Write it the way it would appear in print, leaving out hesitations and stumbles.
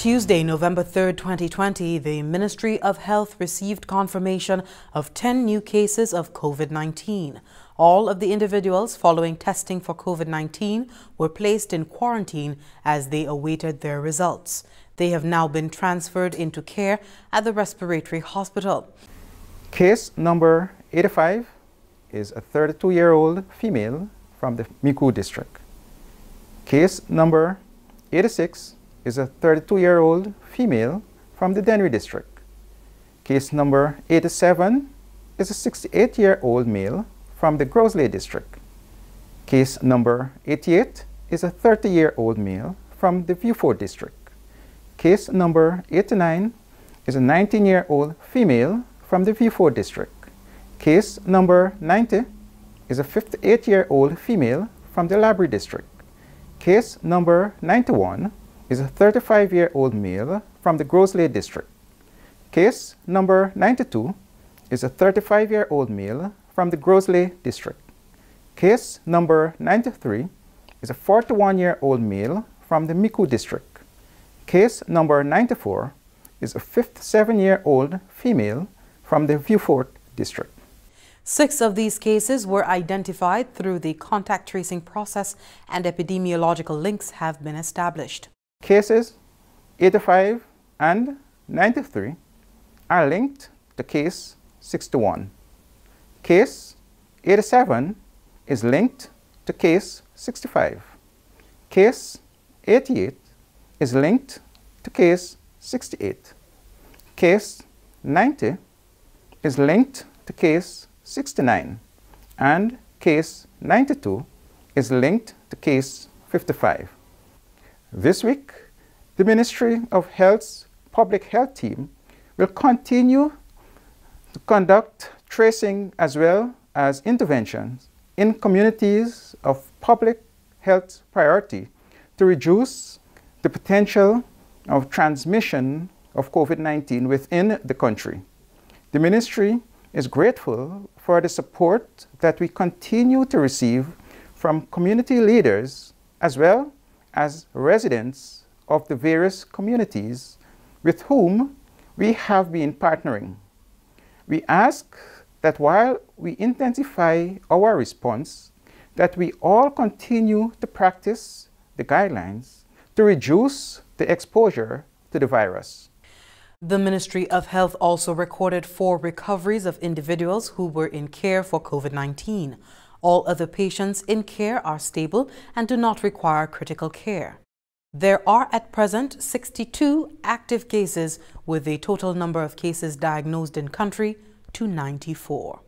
Tuesday, November 3, 2020, the Ministry of Health received confirmation of 10 new cases of COVID-19. All of the individuals following testing for COVID-19 were placed in quarantine as they awaited their results. They have now been transferred into care at the Respiratory Hospital. Case number 85 is a 32-year-old female from the Miku district. Case number 86 is a 32-year-old female from the Denry district. Case number 87 is a 68-year-old male from the Grosley district. Case number 88 is a 30-year-old male from the Beaufort district. Case number 89 is a 19-year-old female from the Beaufort district. Case number 90 is a 58-year-old female from the Labrador district. Case number 91 is a 35-year-old male from the Grosley district. Case number 92 is a 35-year-old male from the Grosley district. Case number 93 is a 41-year-old male from the Miku district. Case number 94 is a 57-year-old female from the Beaufort district. 6 of these cases were identified through the contact tracing process, and epidemiological links have been established. Cases 85 and 93 are linked to case 61. Case 87 is linked to case 65. Case 88 is linked to case 68. Case 90 is linked to case 69, and case 92 is linked to case 55. This week, the Ministry of Health's Public Health Team will continue to conduct tracing as well as interventions in communities of public health priority to reduce the potential of transmission of COVID-19 within the country. The Ministry is grateful for the support that we continue to receive from community leaders as well as residents of the various communities with whom we have been partnering. We ask that while we intensify our response, that we all continue to practice the guidelines to reduce the exposure to the virus. The Ministry of Health also recorded 4 recoveries of individuals who were in care for COVID-19. All other patients in care are stable and do not require critical care. There are at present 62 active cases, with the total number of cases diagnosed in country to 94.